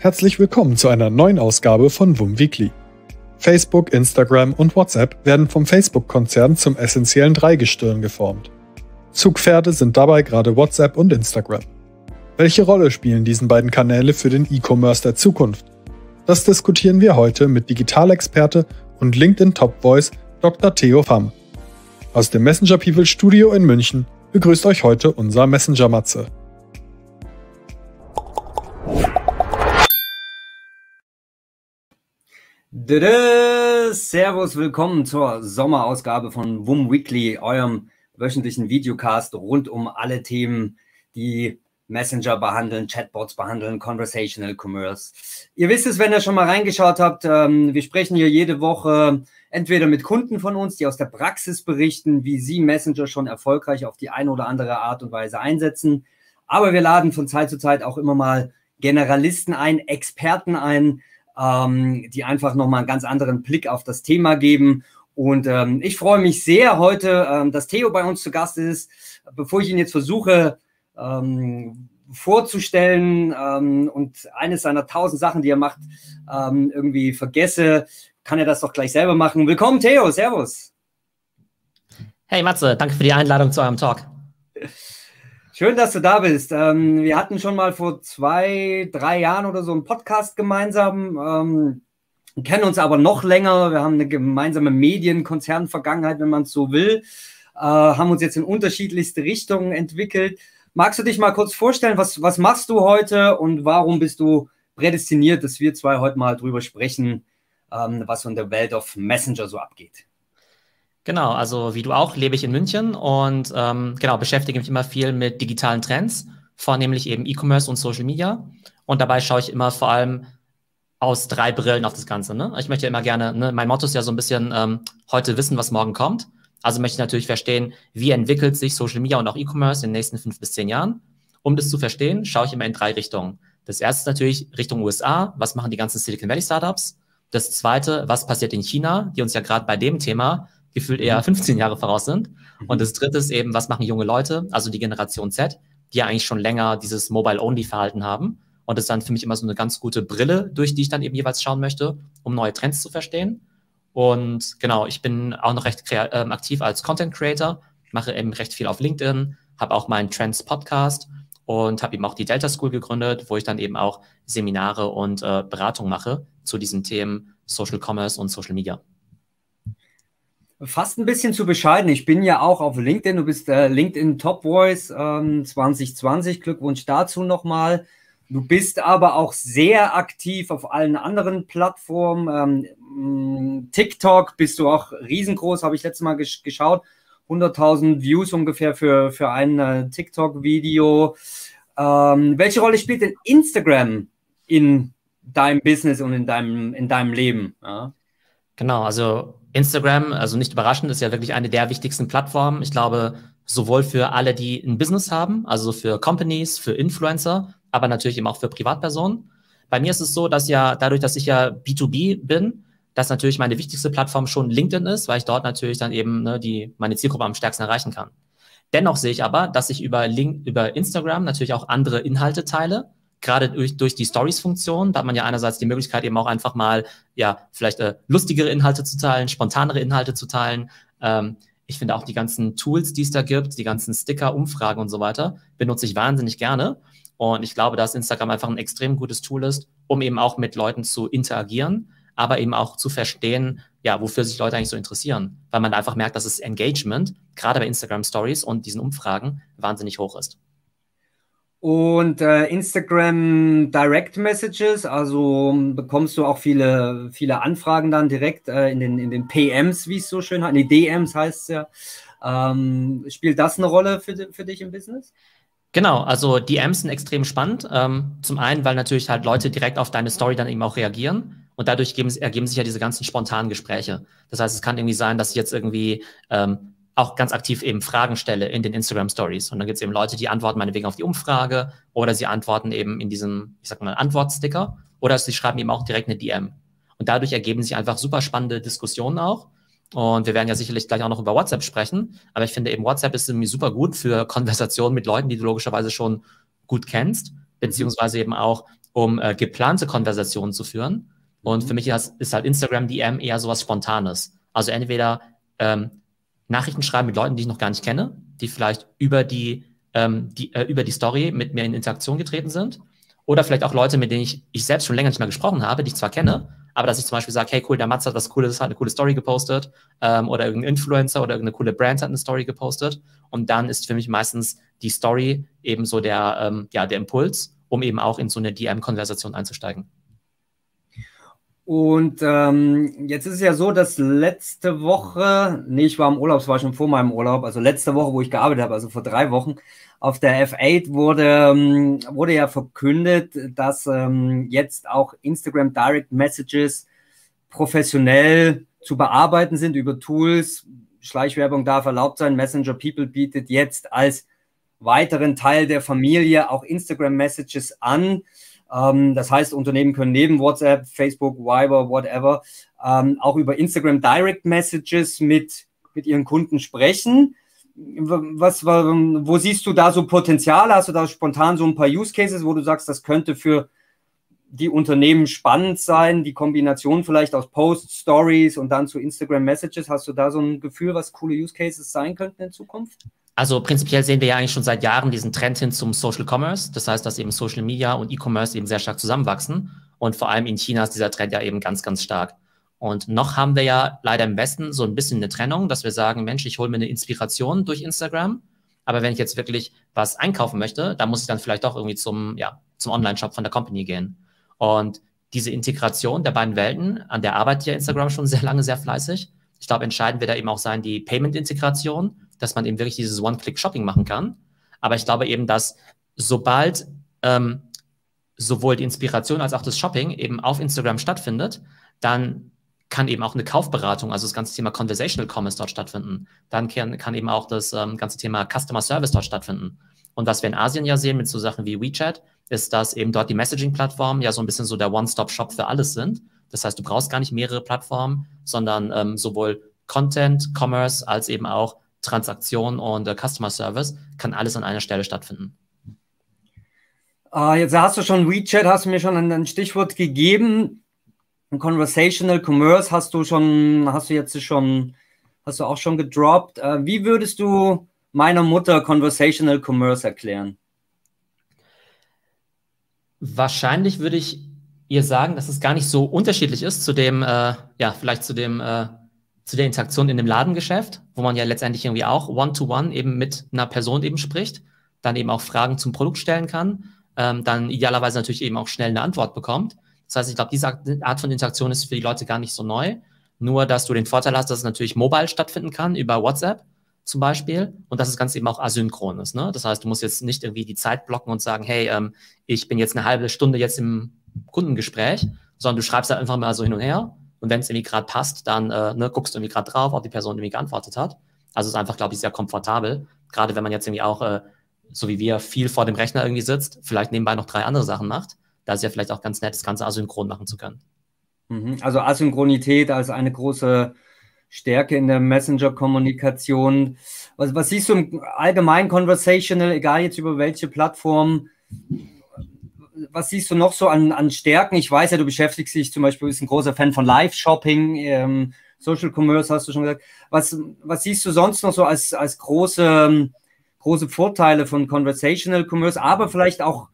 Herzlich willkommen zu einer neuen Ausgabe von Wum Weekly. Facebook, Instagram und WhatsApp werden vom Facebook-Konzern zum essentiellen Dreigestirn geformt. Zugpferde sind dabei gerade WhatsApp und Instagram. Welche Rolle spielen diese beiden Kanäle für den E-Commerce der Zukunft? Das diskutieren wir heute mit Digitalexperte und LinkedIn-Top-Voice Dr. Teo Pham. Aus dem Messenger People Studio in München begrüßt euch heute unser Messenger-Matze. Servus, willkommen zur Sommerausgabe von Wum Weekly, eurem wöchentlichen Videocast rund um alle Themen, die Messenger behandeln, Chatbots behandeln, Conversational Commerce. Ihr wisst es, wenn ihr schon mal reingeschaut habt, wir sprechen hier jede Woche entweder mit Kunden von uns, die aus der Praxis berichten, wie sie Messenger schon erfolgreich auf die eine oder andere Art und Weise einsetzen. Aber wir laden von Zeit zu Zeit auch immer mal Generalisten ein, Experten ein, die einfach nochmal einen ganz anderen Blick auf das Thema geben. Und ich freue mich sehr heute, dass Theo bei uns zu Gast ist. Bevor ich ihn jetzt versuche vorzustellen und eines seiner 1000 Sachen, die er macht, irgendwie vergesse, kann er das doch gleich selber machen. Willkommen, Theo, servus. Hey Matze, danke für die Einladung zu eurem Talk. Schön, dass du da bist. Wir hatten schon mal vor 2, 3 Jahren oder so einen Podcast gemeinsam, kennen uns aber noch länger. Wir haben eine gemeinsame Medienkonzern-Vergangenheit, wenn man es so will, haben uns jetzt in unterschiedlichste Richtungen entwickelt. Magst du dich mal kurz vorstellen, was machst du heute und warum bist du prädestiniert, dass wir zwei heute mal drüber sprechen, was in der Welt auf Messenger so abgeht? Genau, also wie du auch, lebe ich in München und genau, beschäftige mich immer viel mit digitalen Trends, vornehmlich eben E-Commerce und Social Media. Und dabei schaue ich immer vor allem aus 3 Brillen auf das Ganze. Ne? Ich möchte ja immer gerne, ne, mein Motto ist ja so ein bisschen, heute wissen, was morgen kommt. Also möchte ich natürlich verstehen, wie entwickelt sich Social Media und auch E-Commerce in den nächsten 5 bis 10 Jahren. Um das zu verstehen, schaue ich immer in 3 Richtungen. Das erste ist natürlich Richtung USA, was machen die ganzen Silicon Valley Startups. Das zweite, was passiert in China, die uns ja gerade bei dem Thema gefühlt eher 15 Jahre voraus sind. Und das dritte ist eben, was machen junge Leute, also die Generation Z, die ja eigentlich schon länger dieses Mobile-Only-Verhalten haben. Und das ist dann für mich immer so eine ganz gute Brille, durch die ich dann eben jeweils schauen möchte, um neue Trends zu verstehen. Und genau, ich bin auch noch recht aktiv als Content-Creator, mache eben recht viel auf LinkedIn, habe auch meinen Trends-Podcast und habe eben auch die Delta School gegründet, wo ich dann eben auch Seminare und Beratung mache zu diesen Themen Social Commerce und Social Media. Fast ein bisschen zu bescheiden. Ich bin ja auch auf LinkedIn. Du bist LinkedIn Top Voice 2020. Glückwunsch dazu nochmal. Du bist aber auch sehr aktiv auf allen anderen Plattformen. TikTok bist du auch riesengroß, habe ich letztes Mal geschaut. 100.000 Views ungefähr für ein TikTok-Video. Welche Rolle spielt denn Instagram in deinem Business und in deinem Leben? Ja? Genau, also Instagram, also nicht überraschend, ist ja wirklich eine der wichtigsten Plattformen. Ich glaube, sowohl für alle, die ein Business haben, also für Companies, für Influencer, aber natürlich eben auch für Privatpersonen. Bei mir ist es so, dass ja dadurch, dass ich ja B2B bin, dass natürlich meine wichtigste Plattform schon LinkedIn ist, weil ich dort natürlich dann eben meine Zielgruppe am stärksten erreichen kann. Dennoch sehe ich aber, dass ich über Instagram natürlich auch andere Inhalte teile, gerade durch die Stories-Funktion, da hat man ja einerseits die Möglichkeit, eben auch einfach mal, ja, vielleicht lustigere Inhalte zu teilen, spontanere Inhalte zu teilen. Ich finde auch die ganzen Tools, die es da gibt, die ganzen Sticker, Umfragen und so weiter, benutze ich wahnsinnig gerne. Und ich glaube, dass Instagram einfach ein extrem gutes Tool ist, um eben auch mit Leuten zu interagieren, aber eben auch zu verstehen, ja, wofür sich Leute eigentlich so interessieren. Weil man einfach merkt, dass das Engagement, gerade bei Instagram-Stories und diesen Umfragen, wahnsinnig hoch ist. Und Instagram Direct Messages, also bekommst du auch viele Anfragen dann direkt in den PMs, wie es so schön heißt, nee, DMs heißt es ja. Spielt das eine Rolle für dich im Business? Genau, also DMs sind extrem spannend. Zum einen, weil natürlich halt Leute direkt auf deine Story dann eben auch reagieren. Und dadurch ergeben sich ja diese ganzen spontanen Gespräche. Das heißt, es kann irgendwie sein, dass ich jetzt irgendwie auch ganz aktiv eben Fragen stelle in den Instagram-Stories. Und dann gibt es eben Leute, die antworten meinetwegen auf die Umfrage oder sie antworten eben in diesem, ich sag mal, Antwortsticker oder sie schreiben eben auch direkt eine DM. Und dadurch ergeben sich einfach super spannende Diskussionen auch. Und wir werden ja sicherlich gleich auch noch über WhatsApp sprechen. Aber ich finde eben, WhatsApp ist irgendwie super gut für Konversationen mit Leuten, die du logischerweise schon gut kennst, beziehungsweise eben auch, um geplante Konversationen zu führen. Und für mich ist halt Instagram-DM eher sowas Spontanes. Also entweder Nachrichten schreiben mit Leuten, die ich noch gar nicht kenne, die vielleicht über die Story mit mir in Interaktion getreten sind. Oder vielleicht auch Leute, mit denen ich selbst schon länger nicht mehr gesprochen habe, die ich zwar kenne, aber dass ich zum Beispiel sage, hey cool, der Mats hat was Cooles, hat eine coole Story gepostet, oder irgendein Influencer oder irgendeine coole Brand hat eine Story gepostet. Und dann ist für mich meistens die Story eben so der Impuls, um eben auch in so eine DM-Konversation einzusteigen. Und jetzt ist es ja so, dass letzte Woche, ich war im Urlaub, es war schon vor meinem Urlaub, also letzte Woche, wo ich gearbeitet habe, also vor 3 Wochen, auf der F8 wurde ja verkündet, dass jetzt auch Instagram Direct Messages professionell zu bearbeiten sind über Tools. Schleichwerbung darf erlaubt sein. Messenger People bietet jetzt als weiteren Teil der Familie auch Instagram Messages an. Das heißt, Unternehmen können neben WhatsApp, Facebook, Viber, whatever, auch über Instagram Direct Messages mit ihren Kunden sprechen. Wo siehst du da so Potenzial? Hast du da spontan so ein paar Use Cases, wo du sagst, das könnte für die Unternehmen spannend sein, die Kombination vielleicht aus Posts, Stories und dann zu Instagram Messages? Hast du da so ein Gefühl, was coole Use Cases sein könnten in Zukunft? Also prinzipiell sehen wir ja eigentlich schon seit Jahren diesen Trend hin zum Social Commerce. Das heißt, dass eben Social Media und E-Commerce eben sehr stark zusammenwachsen. Und vor allem in China ist dieser Trend ja eben ganz, ganz stark. Und noch haben wir ja leider im Westen so ein bisschen eine Trennung, dass wir sagen, Mensch, ich hole mir eine Inspiration durch Instagram. Aber wenn ich jetzt wirklich was einkaufen möchte, dann muss ich dann vielleicht doch irgendwie zum Online-Shop von der Company gehen. Und diese Integration der beiden Welten, an der arbeitet ja Instagram schon sehr lange, sehr fleißig. Ich glaube, entscheidend wird da eben auch sein, die Payment-Integration, dass man eben wirklich dieses One-Click-Shopping machen kann. Aber ich glaube eben, dass sobald sowohl die Inspiration als auch das Shopping eben auf Instagram stattfindet, dann kann eben auch eine Kaufberatung, also das ganze Thema Conversational Commerce dort stattfinden. Dann kann eben auch das ganze Thema Customer Service dort stattfinden. Und was wir in Asien ja sehen mit so Sachen wie WeChat, ist, dass eben dort die Messaging-Plattformen ja so ein bisschen so der One-Stop-Shop für alles sind. Das heißt, du brauchst gar nicht mehrere Plattformen, sondern sowohl Content, Commerce als eben auch Transaktion und Customer Service kann alles an einer Stelle stattfinden. Jetzt hast du schon WeChat, hast du mir schon ein Stichwort gegeben. Conversational Commerce hast du auch schon gedroppt. Wie würdest du meiner Mutter Conversational Commerce erklären? Wahrscheinlich würde ich ihr sagen, dass es gar nicht so unterschiedlich ist zu dem, zu der Interaktion in dem Ladengeschäft, wo man ja letztendlich irgendwie auch One-to-One eben mit einer Person eben spricht, dann eben auch Fragen zum Produkt stellen kann, dann idealerweise natürlich eben auch schnell eine Antwort bekommt. Das heißt, ich glaube, diese Art von Interaktion ist für die Leute gar nicht so neu, nur dass du den Vorteil hast, dass es natürlich mobile stattfinden kann, über WhatsApp zum Beispiel, und dass das Ganze eben auch asynchron ist. Ne? Das heißt, du musst jetzt nicht irgendwie die Zeit blocken und sagen, hey, ich bin jetzt eine halbe Stunde jetzt im Kundengespräch, sondern du schreibst halt einfach mal so hin und her. Und wenn es irgendwie gerade passt, dann guckst du irgendwie gerade drauf, ob die Person irgendwie geantwortet hat. Also es ist einfach, glaube ich, sehr komfortabel. Gerade wenn man jetzt irgendwie auch, so wie wir, viel vor dem Rechner irgendwie sitzt, vielleicht nebenbei noch 3 andere Sachen macht. Da ist ja vielleicht auch ganz nett, das Ganze asynchron machen zu können. Also Asynchronität als eine große Stärke in der Messenger-Kommunikation. Was siehst du im allgemeinen Conversational, egal jetzt über welche Plattform? Was siehst du noch so an Stärken? Ich weiß ja, du beschäftigst dich zum Beispiel, bist ein großer Fan von Live-Shopping, Social Commerce hast du schon gesagt. Was siehst du sonst noch so als große Vorteile von Conversational Commerce, aber vielleicht auch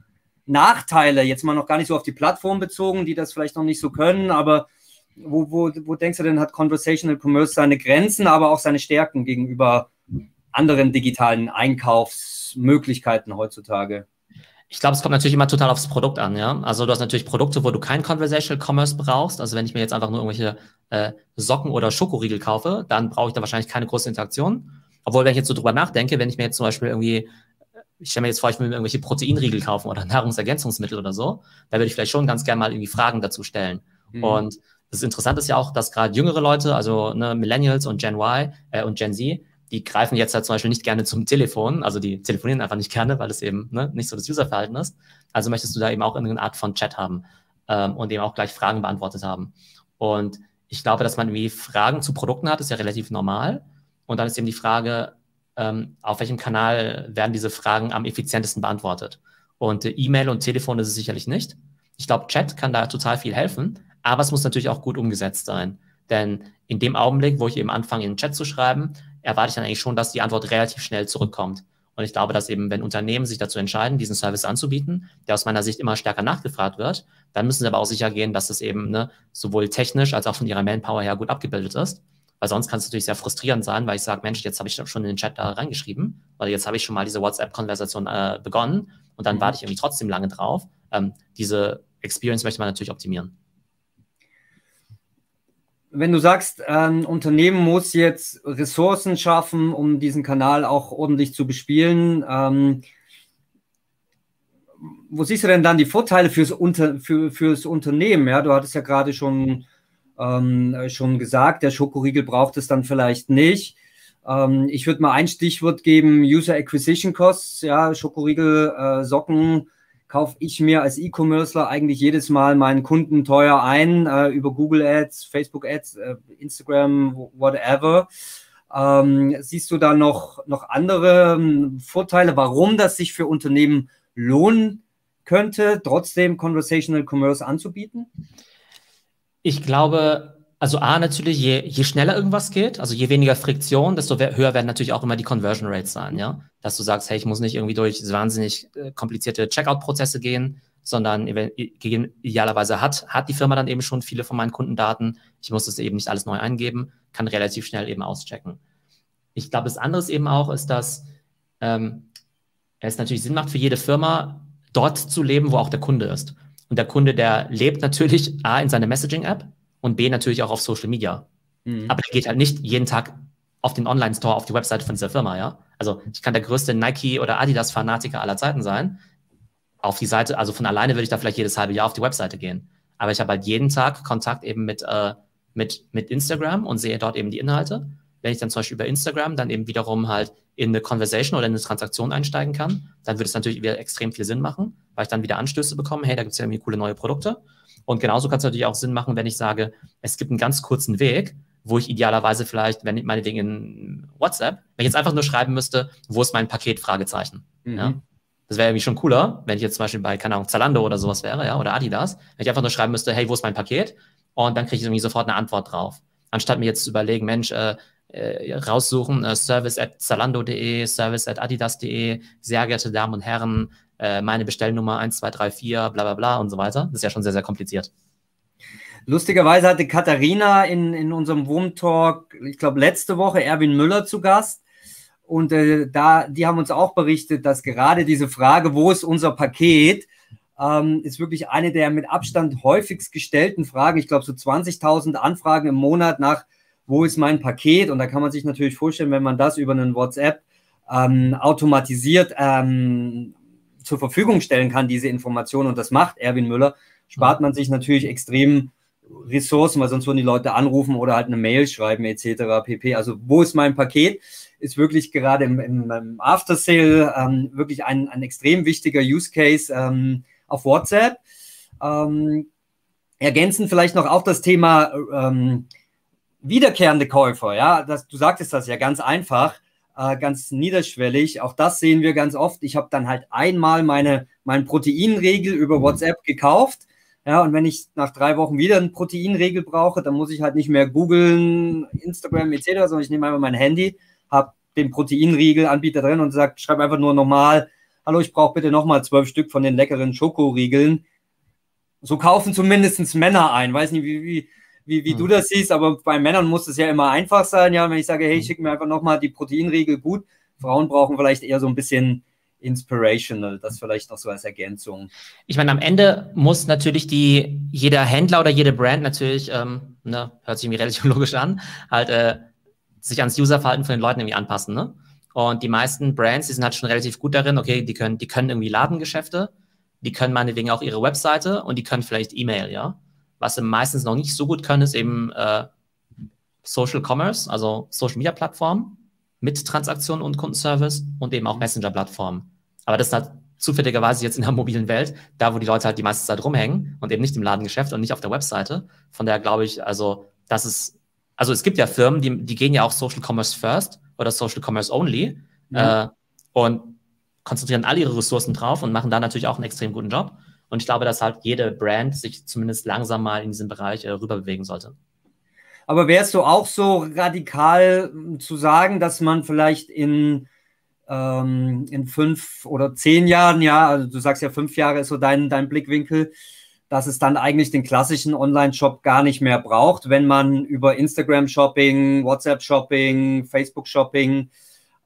Nachteile, jetzt mal noch gar nicht so auf die Plattform bezogen, die das vielleicht noch nicht so können, aber wo denkst du denn, hat Conversational Commerce seine Grenzen, aber auch seine Stärken gegenüber anderen digitalen Einkaufsmöglichkeiten heutzutage? Ich glaube, es kommt natürlich immer total aufs Produkt an, ja. Also du hast natürlich Produkte, wo du kein Conversational Commerce brauchst. Also wenn ich mir jetzt einfach nur irgendwelche Socken oder Schokoriegel kaufe, dann brauche ich da wahrscheinlich keine große Interaktion. Obwohl, wenn ich jetzt so drüber nachdenke, wenn ich mir jetzt zum Beispiel irgendwie, ich stelle mir jetzt vor, ich will mir irgendwelche Proteinriegel kaufen oder Nahrungsergänzungsmittel oder so, da würde ich vielleicht schon ganz gerne mal irgendwie Fragen dazu stellen. Mhm. Und das Interessante ist ja auch, dass gerade jüngere Leute, also Millennials und Gen Y und Gen Z, die greifen jetzt halt zum Beispiel nicht gerne zum Telefon, also die telefonieren einfach nicht gerne, weil es eben nicht so das Userverhalten ist. Also möchtest du da eben auch irgendeine Art von Chat haben und eben auch gleich Fragen beantwortet haben. Und ich glaube, dass man irgendwie Fragen zu Produkten hat, ist ja relativ normal. Und dann ist eben die Frage, auf welchem Kanal werden diese Fragen am effizientesten beantwortet? Und E-Mail und Telefon ist es sicherlich nicht. Ich glaube, Chat kann da total viel helfen, aber es muss natürlich auch gut umgesetzt sein. Denn in dem Augenblick, wo ich eben anfange, in den Chat zu schreiben, erwarte ich dann eigentlich schon, dass die Antwort relativ schnell zurückkommt. Und ich glaube, dass eben, wenn Unternehmen sich dazu entscheiden, diesen Service anzubieten, der aus meiner Sicht immer stärker nachgefragt wird, dann müssen sie aber auch sicher gehen, dass das eben sowohl technisch als auch von ihrer Manpower her gut abgebildet ist. Weil sonst kann es natürlich sehr frustrierend sein, weil ich sage, Mensch, jetzt habe ich schon in den Chat da reingeschrieben oder jetzt habe ich schon mal diese WhatsApp-Konversation begonnen und dann warte ich irgendwie trotzdem lange drauf. Diese Experience möchte man natürlich optimieren. Wenn du sagst, ein Unternehmen muss jetzt Ressourcen schaffen, um diesen Kanal auch ordentlich zu bespielen, wo siehst du denn dann die Vorteile fürs Unternehmen? Ja, du hattest ja gerade schon gesagt, der Schokoriegel braucht es dann vielleicht nicht. Ich würde mal ein Stichwort geben, User Acquisition Costs. Ja, Schokoriegel, Socken kaufe ich mir als E-Commercer eigentlich jedes Mal meinen Kunden teuer ein, über Google Ads, Facebook Ads, Instagram, whatever. Siehst du da noch andere Vorteile, warum das sich für Unternehmen lohnen könnte, trotzdem Conversational Commerce anzubieten? Ich glaube, also A, natürlich, je schneller irgendwas geht, also je weniger Friktion, desto höher werden natürlich auch immer die Conversion Rates sein, ja? Dass du sagst, hey, ich muss nicht irgendwie durch wahnsinnig komplizierte Checkout-Prozesse gehen, sondern idealerweise hat die Firma dann eben schon viele von meinen Kundendaten. Ich muss das eben nicht alles neu eingeben, kann relativ schnell eben auschecken. Ich glaube, das andere eben auch ist, dass es natürlich Sinn macht für jede Firma, dort zu leben, wo auch der Kunde ist. Und der Kunde, der lebt natürlich A, in seiner Messaging-App, und B, natürlich auch auf Social Media. Mhm. Aber der geht halt nicht jeden Tag auf den Online-Store, auf die Website von dieser Firma, ja. Also ich kann der größte Nike- oder Adidas-Fanatiker aller Zeiten sein. Auf die Seite, also von alleine würde ich da vielleicht jedes halbe Jahr auf die Webseite gehen. Aber ich habe halt jeden Tag Kontakt eben mit Instagram und sehe dort eben die Inhalte. Wenn ich dann zum Beispiel über Instagram dann eben wiederum halt in eine Conversation oder in eine Transaktion einsteigen kann, dann würde es natürlich wieder extrem viel Sinn machen, weil ich dann wieder Anstöße bekomme, hey, da gibt es ja irgendwie coole neue Produkte. Und genauso kann es natürlich auch Sinn machen, wenn ich sage, es gibt einen ganz kurzen Weg, wo ich idealerweise vielleicht, wenn ich meinetwegen in WhatsApp, wenn ich jetzt einfach nur schreiben müsste, wo ist mein Paket? Fragezeichen. Mhm. Ja? Das wäre irgendwie schon cooler, wenn ich jetzt zum Beispiel bei, keine Ahnung, Zalando oder sowas wäre, ja, oder Adidas, wenn ich einfach nur schreiben müsste, hey, wo ist mein Paket? Und dann kriege ich irgendwie sofort eine Antwort drauf. Anstatt mir jetzt zu überlegen, Mensch, raussuchen, service@zalando.de, service@adidas.de, sehr geehrte Damen und Herren, meine Bestellnummer 12334, bla bla bla und so weiter. Das ist ja schon sehr, sehr kompliziert. Lustigerweise hatte Katharina in unserem Wum-Talk, ich glaube letzte Woche, Erwin Müller zu Gast. Und die haben uns auch berichtet, dass gerade diese Frage, wo ist unser Paket, ist wirklich eine der mit Abstand häufigst gestellten Fragen. Ich glaube so 20.000 Anfragen im Monat nach, wo ist mein Paket? Und da kann man sich natürlich vorstellen, wenn man das über einen WhatsApp automatisiert zur Verfügung stellen kann, diese Informationen, und das macht Erwin Müller, spart man sich natürlich extrem Ressourcen, weil sonst würden die Leute anrufen oder halt eine Mail schreiben etc. pp. Also wo ist mein Paket? Ist wirklich gerade im After-Sale wirklich ein extrem wichtiger Use-Case auf WhatsApp. Ergänzend vielleicht noch auch das Thema wiederkehrende Käufer, ja, du sagtest das ja ganz einfach, ganz niederschwellig, auch das sehen wir ganz oft. Ich habe dann halt einmal meinen Proteinriegel über WhatsApp gekauft, ja, und wenn ich nach 3 Wochen wieder einen Proteinriegel brauche, dann muss ich halt nicht mehr googeln, Instagram etc., sondern ich nehme einfach mein Handy, habe den Proteinriegelanbieter drin und schreibe einfach nur nochmal, hallo, ich brauche bitte nochmal 12 Stück von den leckeren Schokoriegeln. So kaufen zumindest Männer ein, weiß nicht, wie du das siehst, aber bei Männern muss es ja immer einfach sein, ja, wenn ich sage, hey, schick mir einfach nochmal die Proteinriegel, gut, Frauen brauchen vielleicht eher so ein bisschen inspirational, das vielleicht noch so als Ergänzung. Ich meine, am Ende muss natürlich jeder Händler oder jede Brand natürlich, hört sich mir relativ logisch an, halt sich ans Userverhalten von den Leuten irgendwie anpassen, ne? Und die meisten Brands, die sind halt schon relativ gut darin, okay, die können irgendwie Ladengeschäfte, die können meinetwegen auch ihre Webseite und die können vielleicht E-Mail, ja. Was sie meistens noch nicht so gut können, ist eben Social Commerce, also Social Media Plattformen mit Transaktionen und Kundenservice und eben auch Messenger-Plattformen. Aber das ist halt zufälligerweise jetzt in der mobilen Welt, da wo die Leute halt die meiste Zeit rumhängen und eben nicht im Ladengeschäft und nicht auf der Webseite. Von daher glaube ich, also es gibt ja Firmen, die gehen ja auch Social Commerce First oder Social Commerce Only und konzentrieren all ihre Ressourcen drauf und machen da natürlich auch einen extrem guten Job. Und ich glaube, dass halt jede Brand sich zumindest langsam mal in diesem Bereich rüberbewegen sollte. Aber wärst du auch so radikal zu sagen, dass man vielleicht in 5 oder 10 Jahren, ja, also du sagst ja 5 Jahre ist so dein Blickwinkel, dass es dann eigentlich den klassischen Online-Shop gar nicht mehr braucht, wenn man über Instagram-Shopping, WhatsApp-Shopping, Facebook-Shopping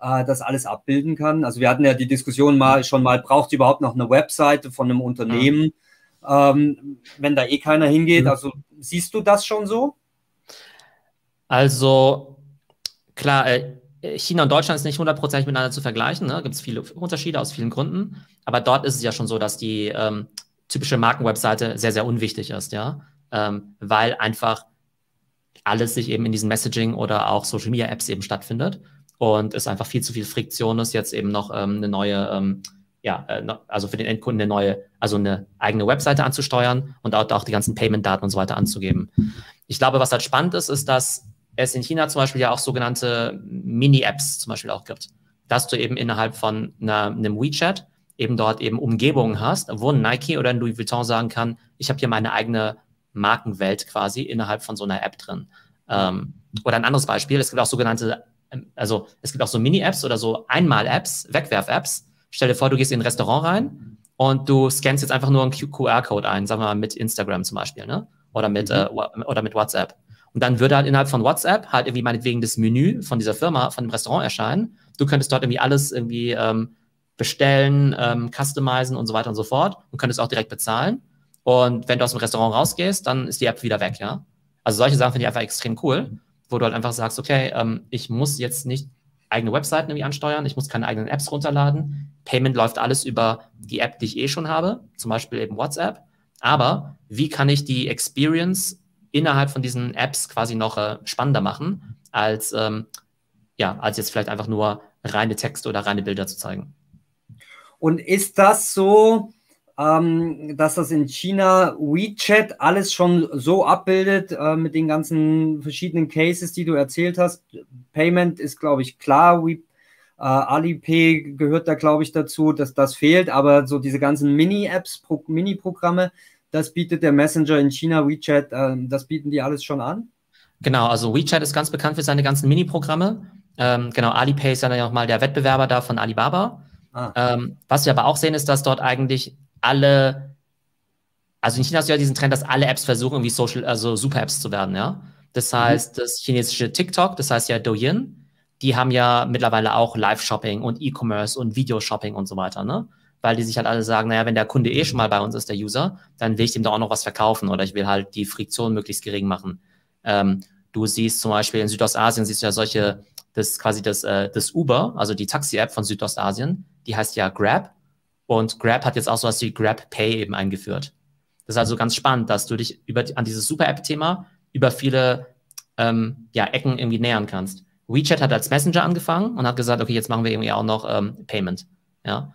das alles abbilden kann? Also wir hatten ja die Diskussion schon mal, braucht es überhaupt noch eine Webseite von einem Unternehmen, wenn da eh keiner hingeht? Also siehst du das schon so? Also klar, China und Deutschland ist nicht 100% miteinander zu vergleichen, ne? Gibt es viele Unterschiede aus vielen Gründen, aber dort ist es ja schon so, dass die typische Markenwebseite sehr, sehr unwichtig ist, ja, weil einfach alles sich eben in diesen Messaging oder auch Social Media Apps eben stattfindet und es einfach viel zu viel Friktion ist, jetzt eben noch eine neue, also für den Endkunden eine neue, also eine eigene Webseite anzusteuern und auch die ganzen Payment-Daten und so weiter anzugeben. Ich glaube, was halt spannend ist, ist, dass es in China zum Beispiel ja auch sogenannte Mini-Apps zum Beispiel auch gibt, dass du eben innerhalb von einem WeChat eben dort eben Umgebungen hast, wo ein Nike oder ein Louis Vuitton sagen kann, ich habe hier meine eigene Markenwelt quasi innerhalb von so einer App drin. Oder ein anderes Beispiel, es gibt auch sogenannte, also es gibt auch so Mini-Apps oder so Einmal-Apps, Wegwerf-Apps. Stell dir vor, du gehst in ein Restaurant rein und du scannst jetzt einfach nur einen QR-Code ein, sagen wir mal mit Instagram zum Beispiel, ne? Oder mit WhatsApp. Und dann würde halt innerhalb von WhatsApp halt irgendwie meinetwegen das Menü von dieser Firma, von dem Restaurant erscheinen. Du könntest dort irgendwie alles irgendwie bestellen, customizen und so weiter und so fort und könntest auch direkt bezahlen. Und wenn du aus dem Restaurant rausgehst, dann ist die App wieder weg, ja. Also solche Sachen finde ich einfach extrem cool, wo du halt einfach sagst, okay, ich muss jetzt nicht eigene Webseiten irgendwie ansteuern, ich muss keine eigenen Apps runterladen. Payment läuft alles über die App, die ich eh schon habe, zum Beispiel eben WhatsApp. Aber wie kann ich die Experience innerhalb von diesen Apps quasi noch spannender machen, als, als jetzt vielleicht einfach nur reine Texte oder reine Bilder zu zeigen? Und ist das so, dass das in China WeChat alles schon so abbildet mit den ganzen verschiedenen Cases, die du erzählt hast? Payment ist, glaube ich, klar. Alipay gehört da, glaube ich, dazu, dass das fehlt. Aber so diese ganzen Mini-Apps, Mini-Programme, das bietet der Messenger in China, WeChat, das bieten die alles schon an? Genau, also WeChat ist ganz bekannt für seine ganzen Mini-Programme. Genau, Alipay ist ja dann nochmal der Wettbewerber da von Alibaba. Was wir aber auch sehen, ist, dass dort eigentlich alle, also in China ist ja diesen Trend, dass alle Apps versuchen, irgendwie also Super-Apps zu werden, ja. Das heißt, das chinesische TikTok, das heißt ja Douyin, die haben ja mittlerweile auch Live-Shopping und E-Commerce und Video-Shopping und so weiter, ne? Weil die sich halt alle sagen, naja, wenn der Kunde eh schon mal bei uns ist, der User, dann will ich dem da auch noch was verkaufen oder ich will halt die Friktion möglichst gering machen. Du siehst zum Beispiel in Südostasien, siehst du ja solche, das Uber, also die Taxi-App von Südostasien, die heißt ja Grab und Grab hat jetzt auch sowas wie Grab Pay eben eingeführt. Das ist also ganz spannend, dass du dich an dieses Super-App-Thema über viele Ecken irgendwie nähern kannst. WeChat hat als Messenger angefangen und hat gesagt, okay, jetzt machen wir irgendwie auch noch Payment, ja.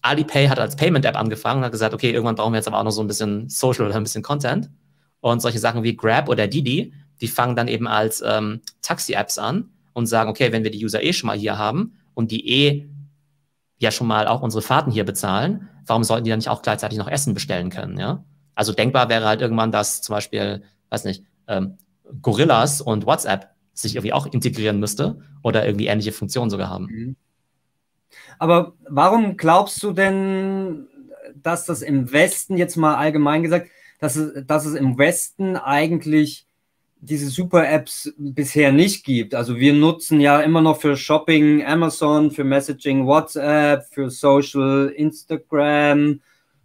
Alipay hat als Payment-App angefangen und hat gesagt, okay, irgendwann brauchen wir jetzt aber auch noch so ein bisschen Social oder ein bisschen Content. Und solche Sachen wie Grab oder Didi, die fangen dann eben als Taxi-Apps an und sagen, okay, wenn wir die User eh schon mal hier haben und die eh ja schon mal auch unsere Fahrten hier bezahlen, warum sollten die dann nicht auch gleichzeitig noch Essen bestellen können, ja? Also denkbar wäre halt irgendwann, dass zum Beispiel, weiß nicht, Gorillas und WhatsApp sich irgendwie auch integrieren müsste oder irgendwie ähnliche Funktionen sogar haben. Aber warum glaubst du denn, dass das im Westen, jetzt mal allgemein gesagt, dass es im Westen eigentlich diese Super-Apps bisher nicht gibt? Also wir nutzen ja immer noch für Shopping Amazon, für Messaging WhatsApp, für Social Instagram,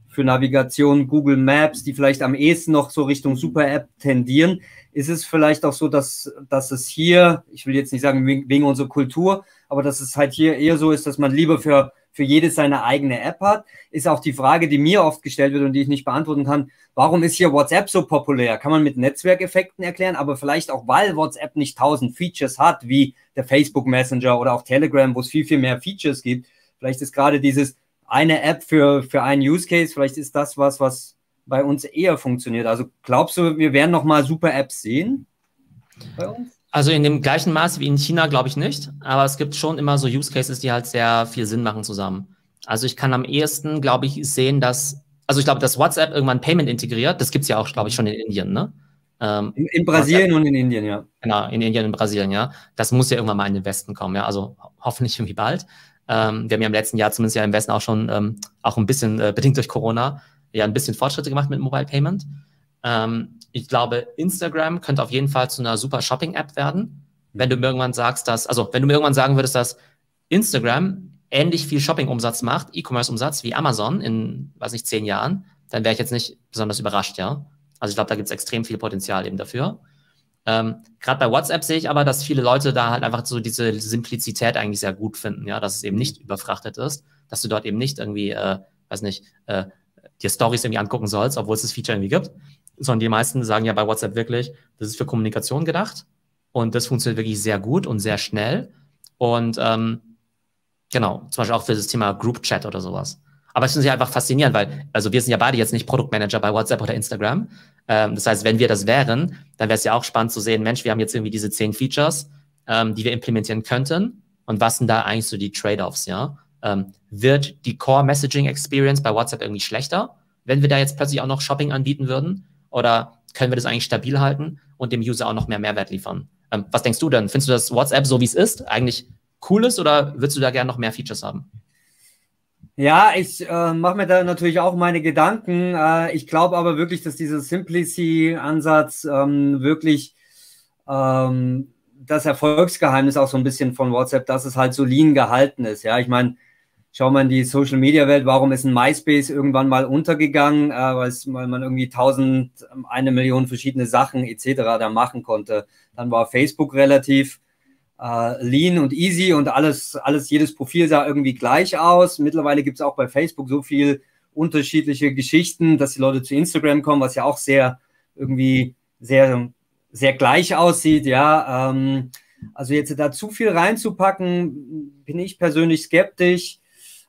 für Navigation Google Maps, die vielleicht am ehesten noch so Richtung Super-App tendieren. Ist es vielleicht auch so, dass es hier, ich will jetzt nicht sagen wegen unserer Kultur, aber dass es halt hier eher so ist, dass man lieber für jedes seine eigene App hat? Ist auch die Frage, die mir oft gestellt wird und die ich nicht beantworten kann, warum ist hier WhatsApp so populär? Kann man mit Netzwerkeffekten erklären, aber vielleicht auch, weil WhatsApp nicht 1000 Features hat, wie der Facebook Messenger oder auch Telegram, wo es viel, viel mehr Features gibt. Vielleicht ist gerade dieses eine App für einen Use Case, vielleicht ist das was bei uns eher funktioniert. Also glaubst du, wir werden nochmal Super-Apps sehen bei uns? Also in dem gleichen Maß wie in China glaube ich nicht, aber es gibt schon immer so Use Cases, die halt sehr viel Sinn machen zusammen. Also ich kann am ehesten, glaube ich, sehen, dass also ich glaube, dass WhatsApp irgendwann Payment integriert, das gibt es ja auch, glaube ich, schon in Indien, ne? In Brasilien WhatsApp. Und in Indien, ja. Genau, in Indien und Brasilien, ja. Das muss ja irgendwann mal in den Westen kommen, ja, also hoffentlich irgendwie bald. Wir haben ja im letzten Jahr zumindest ja im Westen auch schon, auch ein bisschen, bedingt durch Corona, ja, ein bisschen Fortschritte gemacht mit Mobile Payment. Ich glaube, Instagram könnte auf jeden Fall zu einer super Shopping-App werden, wenn du mir irgendwann sagst, dass, also wenn du mir irgendwann sagen würdest, dass Instagram ähnlich viel Shopping-Umsatz macht, E-Commerce-Umsatz wie Amazon in, weiß nicht, 10 Jahren, dann wäre ich jetzt nicht besonders überrascht, ja. Also ich glaube, da gibt es extrem viel Potenzial eben dafür. Gerade bei WhatsApp sehe ich aber, dass viele Leute da halt einfach so diese Simplizität eigentlich sehr gut finden, ja, dass es eben nicht überfrachtet ist, dass du dort eben nicht irgendwie, weiß nicht, dir Stories irgendwie angucken sollst, obwohl es das Feature irgendwie gibt, sondern die meisten sagen ja bei WhatsApp wirklich, das ist für Kommunikation gedacht und das funktioniert wirklich sehr gut und sehr schnell und genau, zum Beispiel auch für das Thema Group Chat oder sowas. Aber ich finde es ja einfach faszinierend, weil, also wir sind ja beide jetzt nicht Produktmanager bei WhatsApp oder Instagram. Das heißt, wenn wir das wären, dann wäre es ja auch spannend zu sehen, Mensch, wir haben jetzt irgendwie diese 10 Features, die wir implementieren könnten. Und was sind da eigentlich so die Trade-offs, ja? Wird die Core-Messaging-Experience bei WhatsApp irgendwie schlechter, wenn wir da jetzt plötzlich auch noch Shopping anbieten würden? Oder können wir das eigentlich stabil halten und dem User auch noch mehr Mehrwert liefern? Was denkst du denn? Findest du, dass WhatsApp, so wie es ist, eigentlich cool ist? Oder würdest du da gerne noch mehr Features haben? Ja, ich mache mir da natürlich auch meine Gedanken. Ich glaube aber wirklich, dass dieser Simplicity-Ansatz wirklich das Erfolgsgeheimnis auch so ein bisschen von WhatsApp, dass es halt so lean gehalten ist. Ja, ich meine, schau mal in die Social-Media-Welt. Warum ist ein MySpace irgendwann mal untergegangen? Weil man irgendwie 1.000, 1.000.000 verschiedene Sachen etc. da machen konnte. Dann war Facebook relativ lean und easy und jedes Profil sah irgendwie gleich aus. Mittlerweile gibt es auch bei Facebook so viel unterschiedliche Geschichten, dass die Leute zu Instagram kommen, was ja auch sehr irgendwie sehr gleich aussieht, ja. Also jetzt da zu viel reinzupacken, bin ich persönlich skeptisch.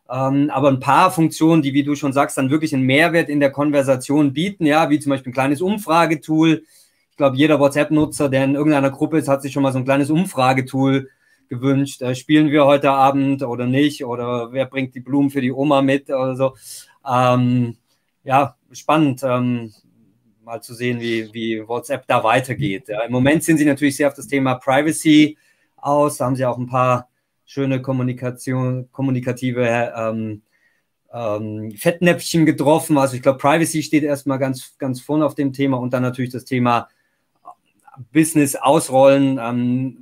Aber ein paar Funktionen, die, wie du schon sagst, dann wirklich einen Mehrwert in der Konversation bieten, ja, wie zum Beispiel ein kleines Umfragetool. Ich glaube, jeder WhatsApp-Nutzer, der in irgendeiner Gruppe ist, hat sich schon mal so ein kleines Umfragetool gewünscht. Spielen wir heute Abend oder nicht? Oder wer bringt die Blumen für die Oma mit oder so? Ja, spannend, mal zu sehen, wie WhatsApp da weitergeht. Ja, im Moment sind sie natürlich sehr auf das Thema Privacy aus. Da haben sie auch ein paar schöne kommunikative Fettnäpfchen getroffen. Also ich glaube, Privacy steht erstmal ganz vorne auf dem Thema und dann natürlich das Thema Business ausrollen.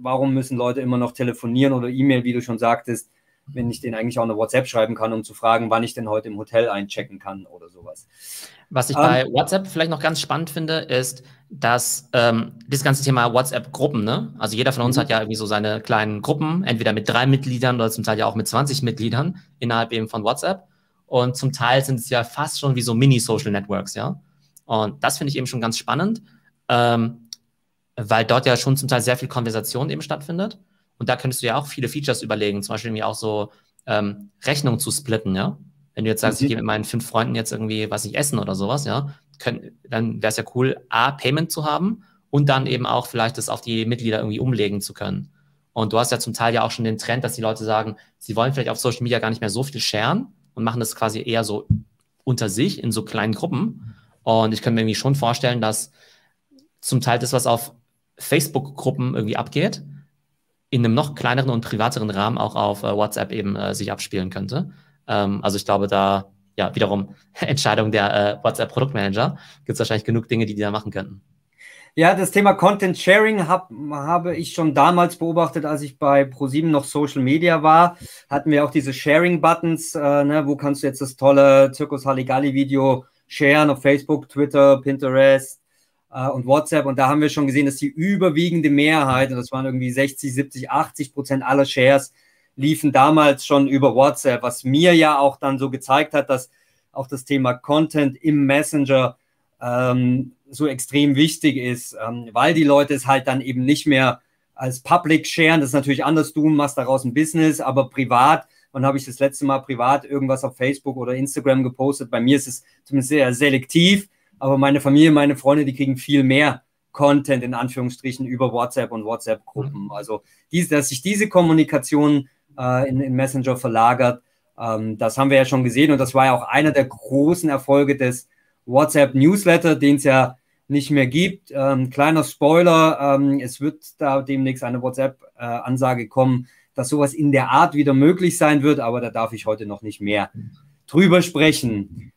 Warum müssen Leute immer noch telefonieren oder E-Mail, wie du schon sagtest, wenn ich denen eigentlich auch eine WhatsApp schreiben kann, um zu fragen, wann ich denn heute im Hotel einchecken kann oder sowas. Was ich bei WhatsApp vielleicht noch ganz spannend finde, ist, dass das ganze Thema WhatsApp-Gruppen, ne? Also jeder von uns hat ja irgendwie so seine kleinen Gruppen, entweder mit 3 Mitgliedern oder zum Teil ja auch mit 20 Mitgliedern innerhalb eben von WhatsApp. Und zum Teil sind es ja fast schon wie so Mini-Social Networks, ja. Und das finde ich eben schon ganz spannend, weil dort ja schon zum Teil sehr viel Konversation eben stattfindet. Und da könntest du ja auch viele Features überlegen, zum Beispiel irgendwie auch so Rechnung zu splitten, ja. Wenn du jetzt sagst, ich gehe mit meinen 5 Freunden jetzt irgendwie, was ich essen oder sowas, ja, dann wäre es ja cool, A, Payment zu haben und dann eben auch vielleicht das auf die Mitglieder irgendwie umlegen zu können. Und du hast ja zum Teil ja auch schon den Trend, dass die Leute sagen, sie wollen vielleicht auf Social Media gar nicht mehr so viel sharen und machen das quasi eher so unter sich in so kleinen Gruppen. Und ich könnte mir irgendwie schon vorstellen, dass zum Teil das, was auf Facebook-Gruppen irgendwie abgeht, in einem noch kleineren und privateren Rahmen auch auf WhatsApp eben sich abspielen könnte. Also ich glaube, da, ja, wiederum Entscheidung der WhatsApp-Produktmanager, gibt es wahrscheinlich genug Dinge, die die da machen könnten. Ja, das Thema Content-Sharing habe ich schon damals beobachtet, als ich bei ProSieben noch Social Media war, hatten wir auch diese Sharing-Buttons, ne, wo kannst du jetzt das tolle Zirkus Halligalli-Video sharen auf Facebook, Twitter, Pinterest und WhatsApp. Und da haben wir schon gesehen, dass die überwiegende Mehrheit, und das waren irgendwie 60, 70, 80% aller Shares, liefen damals schon über WhatsApp, was mir ja auch dann so gezeigt hat, dass auch das Thema Content im Messenger so extrem wichtig ist, weil die Leute es halt dann eben nicht mehr als Public sharen, das ist natürlich anders, du machst daraus ein Business, aber privat, wann habe ich das letzte Mal privat irgendwas auf Facebook oder Instagram gepostet? Bei mir ist es zumindest sehr selektiv, aber meine Familie, meine Freunde, die kriegen viel mehr Content in Anführungsstrichen über WhatsApp und WhatsApp-Gruppen. Also, dass sich diese Kommunikation in Messenger verlagert, Das haben wir ja schon gesehen und das war ja auch einer der großen Erfolge des WhatsApp-Newsletter, den es ja nicht mehr gibt. Kleiner Spoiler, es wird da demnächst eine WhatsApp-Ansage kommen, dass sowas in der Art wieder möglich sein wird, aber da darf ich heute noch nicht mehr drüber sprechen.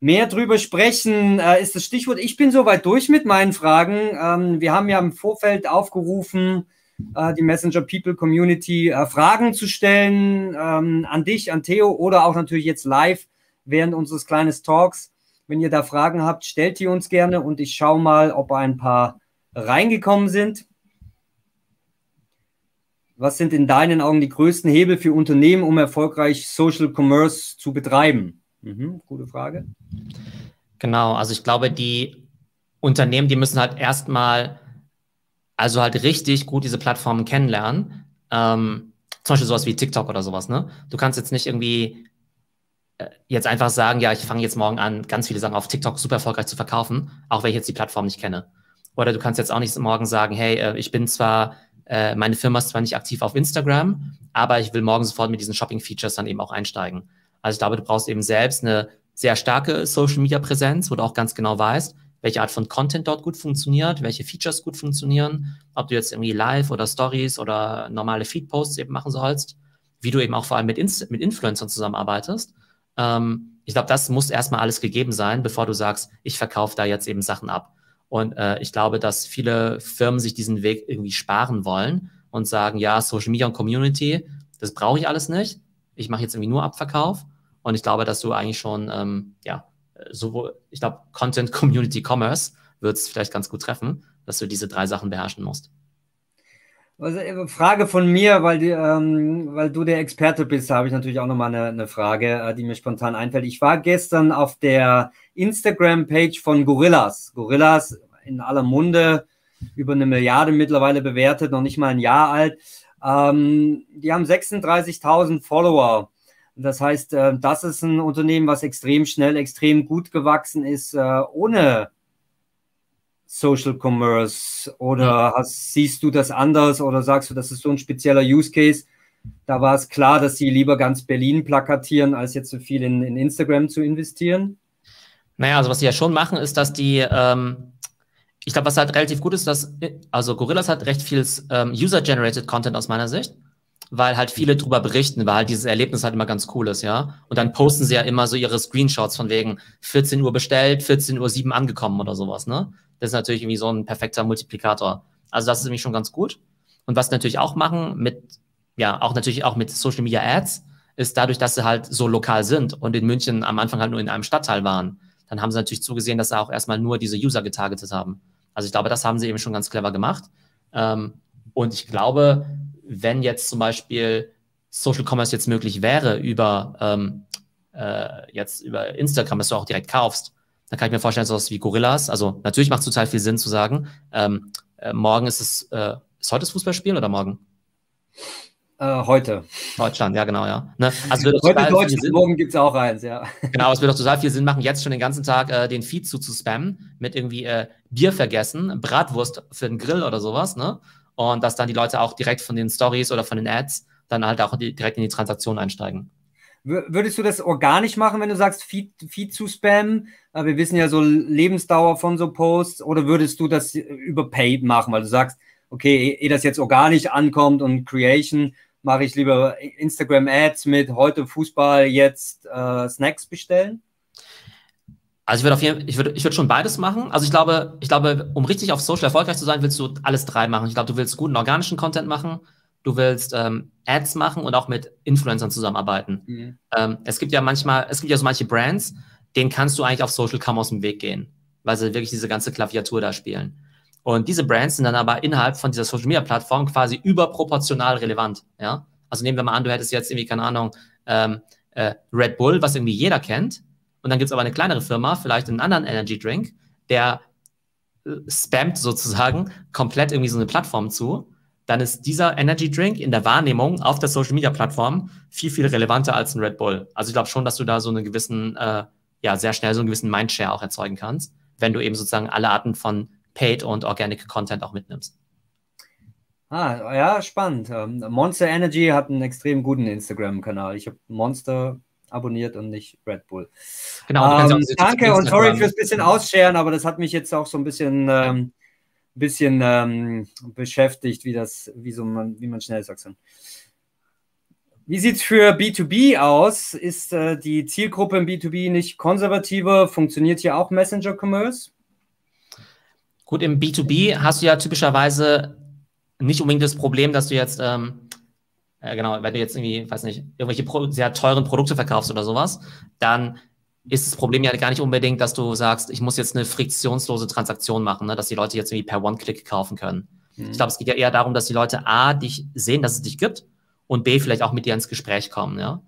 Mehr drüber sprechen ist das Stichwort. Ich bin soweit durch mit meinen Fragen. Wir haben ja im Vorfeld aufgerufen, die Messenger People Community Fragen zu stellen an dich, an Theo oder auch natürlich jetzt live während unseres kleinen Talks. Wenn ihr da Fragen habt, stellt die uns gerne und ich schaue mal, ob ein paar reingekommen sind. Was sind in deinen Augen die größten Hebel für Unternehmen, um erfolgreich Social Commerce zu betreiben? Gute Frage. Genau, also ich glaube, die Unternehmen, die müssen halt erstmal, also halt richtig gut diese Plattformen kennenlernen. Zum Beispiel sowas wie TikTok oder sowas, ne? Du kannst jetzt nicht irgendwie jetzt einfach sagen, ja, ich fange jetzt morgen an, ganz viele Sachen auf TikTok super erfolgreich zu verkaufen, auch wenn ich jetzt die Plattform nicht kenne. Oder du kannst jetzt auch nicht morgen sagen, hey, ich bin zwar, meine Firma ist zwar nicht aktiv auf Instagram, aber ich will morgen sofort mit diesen Shopping-Features dann eben auch einsteigen. Also ich glaube, du brauchst eben selbst eine sehr starke Social-Media-Präsenz, wo du auch ganz genau weißt, welche Art von Content dort gut funktioniert, welche Features gut funktionieren, ob du jetzt irgendwie Live oder Stories oder normale Feed-Posts eben machen sollst, wie du eben auch vor allem mit Influencern zusammenarbeitest. Ich glaube, das muss erstmal alles gegeben sein, bevor du sagst, ich verkaufe da jetzt eben Sachen ab. Und ich glaube, dass viele Firmen sich diesen Weg irgendwie sparen wollen und sagen, ja, Social Media und Community, das brauche ich alles nicht. Ich mache jetzt irgendwie nur Abverkauf. Und ich glaube, dass du eigentlich schon, ja, sowohl, ich glaube, Content, Community, Commerce wird es vielleicht ganz gut treffen, dass du diese drei Sachen beherrschen musst. Also, Frage von mir, weil du der Experte bist, habe ich natürlich auch nochmal eine Frage, die mir spontan einfällt. Ich war gestern auf der Instagram-Page von Gorillas. Gorillas in aller Munde, über 1 Milliarde mittlerweile bewertet, noch nicht mal ein Jahr alt. Die haben 36.000 Follower. Das heißt, das ist ein Unternehmen, was extrem schnell, extrem gut gewachsen ist, ohne Social Commerce, oder siehst du das anders oder sagst du, das ist so ein spezieller Use Case? Da war es klar, dass sie lieber ganz Berlin plakatieren, als jetzt so viel in Instagram zu investieren? Naja, also was sie ja schon machen, ist, dass die, ich glaube, was halt relativ gut ist, dass, also Gorillas hat recht viel User-Generated Content aus meiner Sicht, weil halt viele drüber berichten, weil halt dieses Erlebnis halt immer ganz cool ist, ja. Und dann posten sie ja immer so ihre Screenshots von wegen 14 Uhr bestellt, 14:07 Uhr angekommen oder sowas, ne? Das ist natürlich irgendwie so ein perfekter Multiplikator. Also das ist nämlich schon ganz gut. Und was sie natürlich auch machen mit, ja, auch natürlich auch mit Social Media Ads, ist dadurch, dass sie halt so lokal sind und in München am Anfang halt nur in einem Stadtteil waren. Dann haben sie natürlich zugesehen, dass sie auch erstmal nur diese User getargetet haben. Also ich glaube, das haben sie eben schon ganz clever gemacht. Und ich glaube, wenn jetzt zum Beispiel Social Commerce jetzt möglich wäre über, jetzt über Instagram, dass du auch direkt kaufst, dann kann ich mir vorstellen, sowas wie Gorillas, also natürlich macht es total viel Sinn zu sagen, morgen ist es, ist heute das Fußballspiel oder morgen? Heute. Deutschland, ja genau, ja. Ne? Also heute Deutschland, morgen gibt es auch eins, ja. Genau, es wird doch total viel Sinn machen, jetzt schon den ganzen Tag den Feed zuzuspammen mit irgendwie Bier vergessen, Bratwurst für den Grill oder sowas, ne? Und dass dann die Leute auch direkt von den Stories oder von den Ads dann halt auch direkt in die Transaktion einsteigen. Würdest du das organisch machen, wenn du sagst, Feed zu spammen? Wir wissen ja so Lebensdauer von so Posts. Oder würdest du das über Paid machen, weil du sagst, okay, ehe das jetzt organisch ankommt und Creation, mache ich lieber Instagram-Ads mit heute Fußball, jetzt Snacks bestellen? Also ich würde auf jeden Fall, ich würde schon beides machen. Also ich glaube, um richtig auf Social erfolgreich zu sein, willst du alles drei machen. Ich glaube, du willst guten organischen Content machen, du willst Ads machen und auch mit Influencern zusammenarbeiten. Mhm. Es gibt ja manchmal, es gibt ja so manche Brands, denen kannst du eigentlich auf Social kaum aus dem Weg gehen, weil sie wirklich diese ganze Klaviatur da spielen. Und diese Brands sind dann aber innerhalb von dieser Social Media Plattform quasi überproportional relevant. Ja? Also nehmen wir mal an, du hättest jetzt irgendwie, keine Ahnung, Red Bull, was irgendwie jeder kennt. Und dann gibt es aber eine kleinere Firma, vielleicht einen anderen Energy Drink, der spammt sozusagen komplett irgendwie so eine Plattform zu. Dann ist dieser Energy Drink in der Wahrnehmung auf der Social Media Plattform viel, viel relevanter als ein Red Bull. Also ich glaube schon, dass du da so einen gewissen, ja, sehr schnell so einen gewissen Mindshare auch erzeugen kannst, wenn du eben sozusagen alle Arten von Paid und Organic Content auch mitnimmst. Ah, ja, spannend. Monster Energy hat einen extrem guten Instagram-Kanal. Ich habe Monster abonniert und nicht Red Bull. Genau. Danke und sorry fürs bisschen ausscheren, aber das hat mich jetzt auch so ein bisschen, beschäftigt, wie man schnell sagt. Wie sieht es für B2B aus? Ist die Zielgruppe im B2B nicht konservativer? Funktioniert hier auch Messenger-Commerce? Gut, im B2B hast du ja typischerweise nicht unbedingt das Problem, dass du jetzt, wenn du jetzt irgendwie, weiß nicht, irgendwelche sehr teuren Produkte verkaufst oder sowas, dann ist das Problem ja gar nicht unbedingt, dass du sagst, ich muss jetzt eine friktionslose Transaktion machen, ne? Dass die Leute jetzt irgendwie per One-Click kaufen können. Mhm. Ich glaube, es geht ja eher darum, dass die Leute A, dich sehen, dass es dich gibt, und B, vielleicht auch mit dir ins Gespräch kommen. Ja?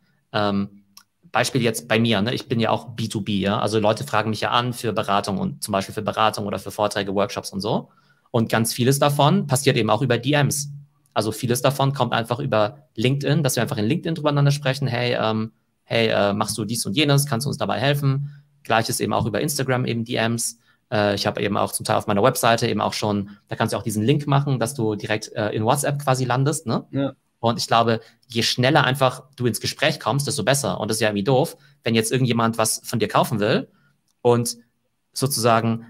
Beispiel jetzt bei mir, ne? Ich bin ja auch B2B, ja? Also Leute fragen mich ja an für Beratung, und zum Beispiel für Beratung oder für Vorträge, Workshops und so. Und ganz vieles davon passiert eben auch über DMs. Also vieles davon kommt einfach über LinkedIn, dass wir einfach in LinkedIn drübereinander sprechen, hey, machst du dies und jenes, kannst du uns dabei helfen? Gleiches eben auch über Instagram, eben DMs. Ich habe eben auch zum Teil auf meiner Webseite eben auch schon, da kannst du auch diesen Link machen, dass du direkt in WhatsApp quasi landest, ne? Ja. Und ich glaube, je schneller einfach du ins Gespräch kommst, desto besser. Und das ist ja irgendwie doof, wenn jetzt irgendjemand was von dir kaufen will und sozusagen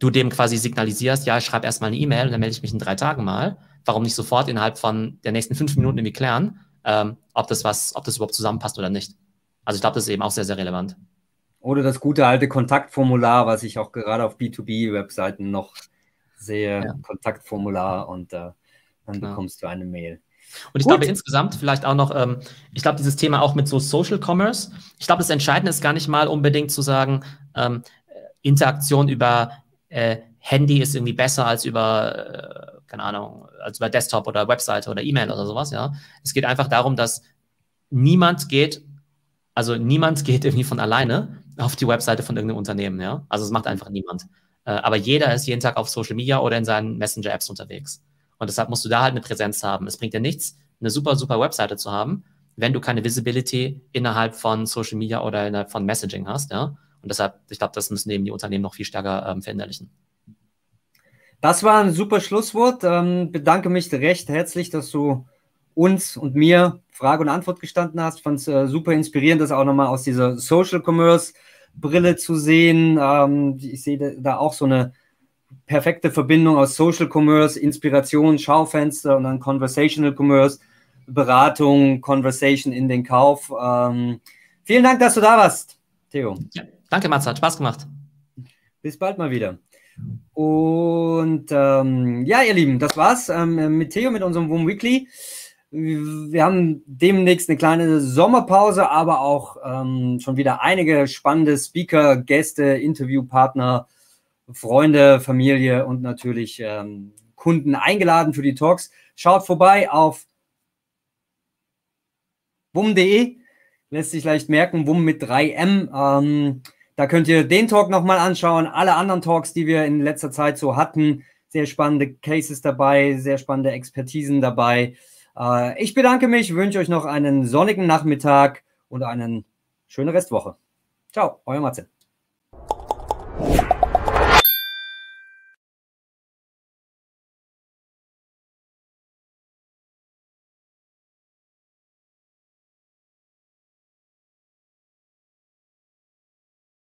du dem quasi signalisierst, ja, ich schreibe erstmal eine E-Mail und dann melde ich mich in 3 Tagen mal. Warum nicht sofort innerhalb von der nächsten 5 Minuten irgendwie klären, ob das überhaupt zusammenpasst oder nicht. Also ich glaube, das ist eben auch sehr, sehr relevant. Oder das gute alte Kontaktformular, was ich auch gerade auf B2B-Webseiten noch sehe. Ja. Kontaktformular, und dann bekommst du eine Mail. Und ich glaube insgesamt vielleicht auch noch, ich glaube, dieses Thema auch mit so Social Commerce, ich glaube, das Entscheidende ist gar nicht mal unbedingt zu sagen, Interaktion über Handy ist irgendwie besser als über, keine Ahnung, als über Desktop oder Webseite oder E-Mail oder sowas, ja. Es geht einfach darum, dass niemand geht irgendwie von alleine auf die Webseite von irgendeinem Unternehmen, ja. Also es macht einfach niemand. Aber jeder ist jeden Tag auf Social Media oder in seinen Messenger-Apps unterwegs. Und deshalb musst du da halt eine Präsenz haben. Es bringt dir nichts, eine super, super Webseite zu haben, wenn du keine Visibility innerhalb von Social Media oder innerhalb von Messaging hast. Ja? Und deshalb, ich glaube, das müssen eben die Unternehmen noch viel stärker verinnerlichen. Das war ein super Schlusswort. Bedanke mich recht herzlich, dass du uns und mir Frage und Antwort gestanden hast. Fand es super inspirierend, das auch nochmal aus dieser Social Commerce Brille zu sehen. Ich sehe da auch so eine perfekte Verbindung aus Social Commerce, Inspiration, Schaufenster, und dann Conversational Commerce, Beratung, Conversation in den Kauf. Vielen Dank, dass du da warst, Theo. Ja, danke, Mats, hat Spaß gemacht. Bis bald mal wieder. Und ja, ihr Lieben, das war's mit Theo, mit unserem Wum Weekly. Wir haben demnächst eine kleine Sommerpause, aber auch schon wieder einige spannende Speaker, Gäste, Interviewpartner, Freunde, Familie und natürlich Kunden eingeladen für die Talks. Schaut vorbei auf wum.de, lässt sich leicht merken, wum mit 3M. Da könnt ihr den Talk nochmal anschauen, alle anderen Talks, die wir in letzter Zeit so hatten. Sehr spannende Cases dabei, sehr spannende Expertisen dabei. Ich bedanke mich, wünsche euch noch einen sonnigen Nachmittag und eine schöne Restwoche. Ciao, euer Matze.